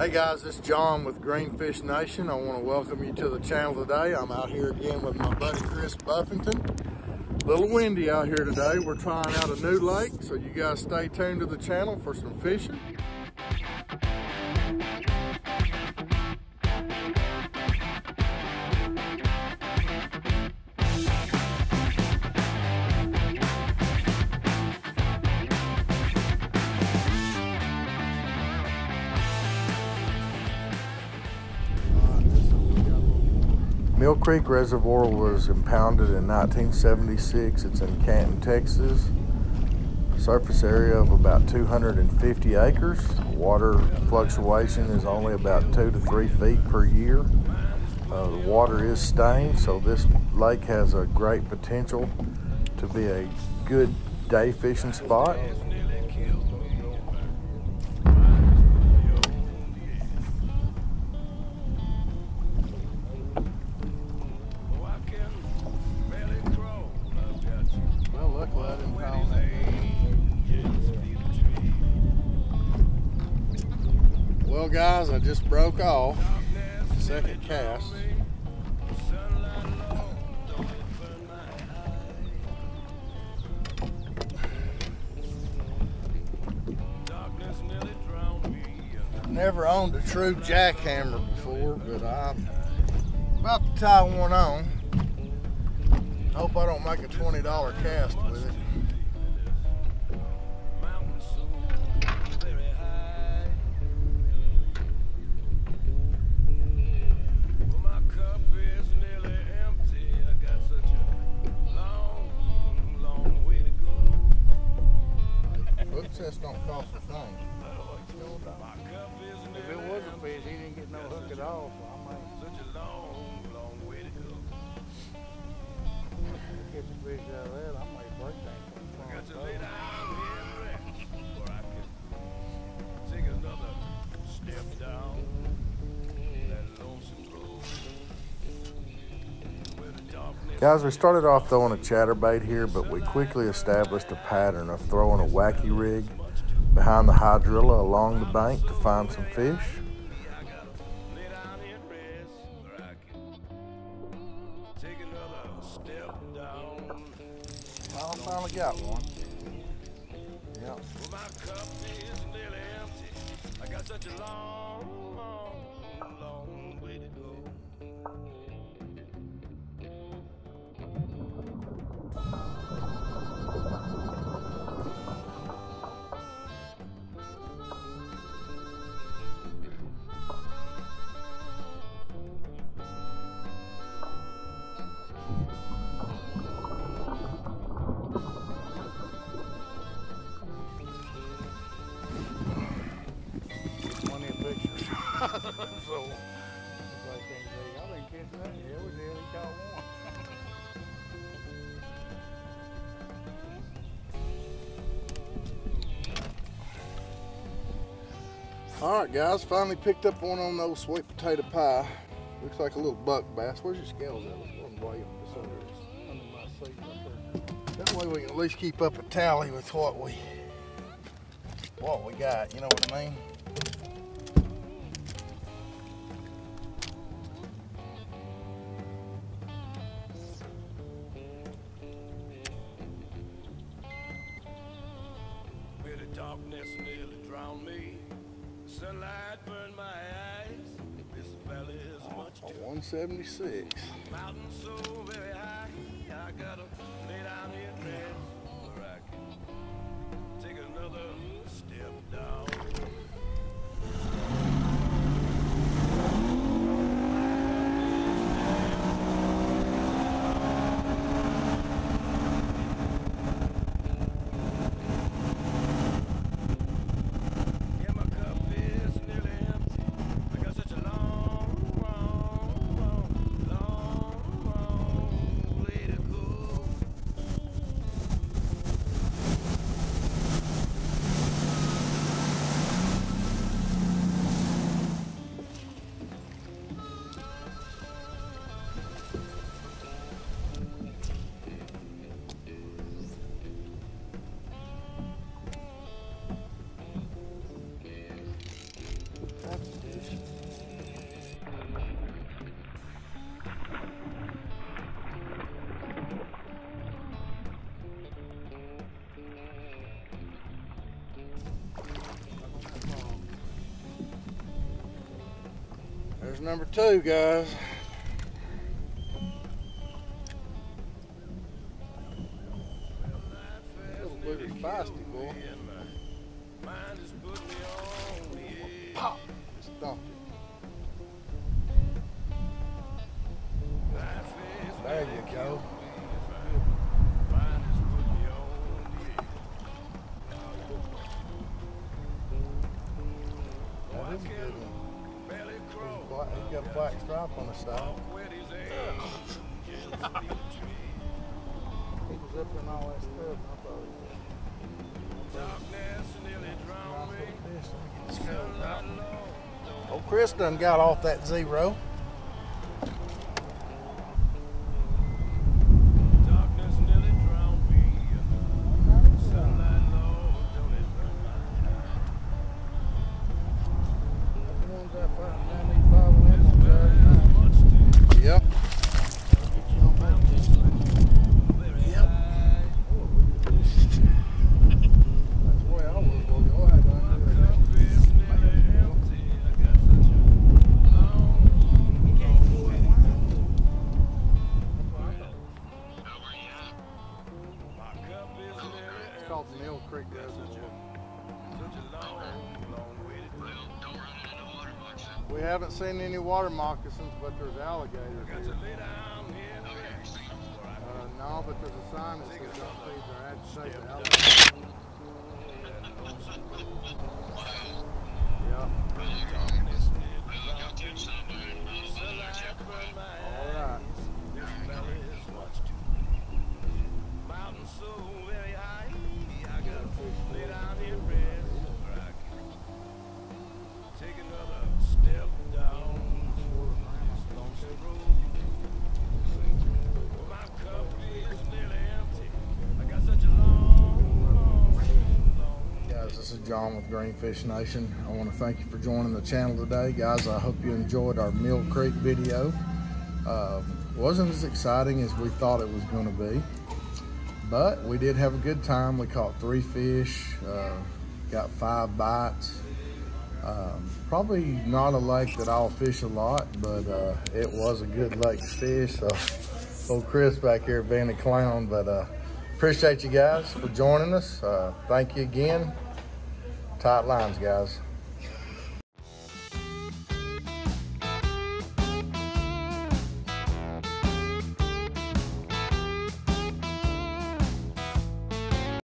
Hey guys, it's John with Greenfish Nation. I want to welcome you to the channel today. I'm out here again with my buddy Chris Buffington. A little windy out here today. We're trying out a new lake, so you guys stay tuned to the channel for some fishing. Mill Creek Reservoir was impounded in 1976. It's in Canton, Texas. Surface area of about 250 acres. Water fluctuation is only about 2 to 3 feet per year. The water is stained, so this lake has a great potential to be a good day fishing spot. Well guys, I just broke off the second cast. Never owned a true jackhammer before, but I'm about to tie one on. Hope I don't make a $20 cast with it. Don't cost a thing. If it was a fish, he didn't get no hook at all. So I mean, such a long way to go. Catch a fish out of that, I might break that. I got to lay down here before I can take another step down that lonesome road. Guys, we started off throwing a chatterbait here, but we quickly established a pattern of throwing a wacky rig behind the hydrilla along the bank to find some fish. I finally got one. Yeah. Well, my cup is nearly empty. I got such a long way to go. So, like I didn't catch that. Yeah, we did. He caught one. All right, guys. Finally picked up one on those sweet potato pie. Looks like a little buck bass. Where's your scales at? Under my seat right there. That way we can at least keep up a tally with what we got. You know what I mean? Darkness nearly drowned me. The sunlight burned my eyes. This valley is much too 176. Mountains so very high. I gotta lay down here and rest, or I can take another step down. There's number two, guys. Little booty feisty, boy. Pop! Stopped it. There you go. That is a good one. He's got a black stripe on the side. He was up in all that stuff, I thought he was. Oh, Chris done got off that zero. Called the Mill Creek Reservoir. We haven't seen any water moccasins, but there's alligators here. No, but there's a sign that says don't feed their alligators. Yeah. All right. This is John with Greenfish Nation. I want to thank you for joining the channel today, guys. I hope you enjoyed our Mill Creek video. Wasn't as exciting as we thought it was going to be, but we did have a good time. We caught 3 fish, got 5 bites. Probably not a lake that I'll fish a lot, but it was a good lake to fish. So old Chris back here being a clown, but appreciate you guys for joining us. Thank you again. Tight lines, guys.